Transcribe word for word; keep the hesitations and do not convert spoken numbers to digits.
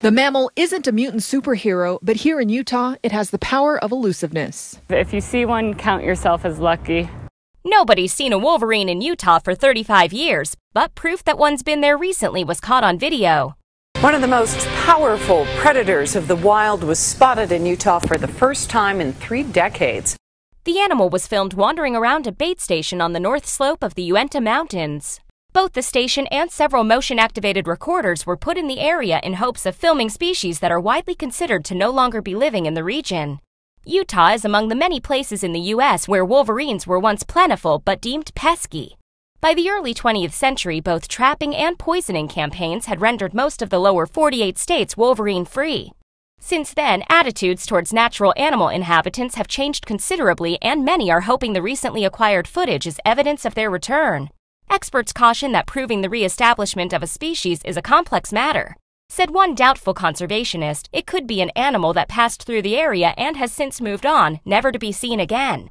The mammal isn't a mutant superhero, but here in Utah, it has the power of elusiveness. If you see one, count yourself as lucky. Nobody's seen a wolverine in Utah for thirty-five years, but proof that one's been there recently was caught on video. One of the most powerful predators of the wild was spotted in Utah for the first time in three decades. The animal was filmed wandering around a bait station on the north slope of the Uinta Mountains. Both the station and several motion-activated recorders were put in the area in hopes of filming species that are widely considered to no longer be living in the region. Utah is among the many places in the U S where wolverines were once plentiful but deemed pesky. By the early twentieth century, both trapping and poisoning campaigns had rendered most of the lower forty-eight states wolverine-free. Since then, attitudes towards natural animal inhabitants have changed considerably, and many are hoping the recently acquired footage is evidence of their return. Experts caution that proving the re-establishment of a species is a complex matter. Said one doubtful conservationist, it could be an animal that passed through the area and has since moved on, never to be seen again.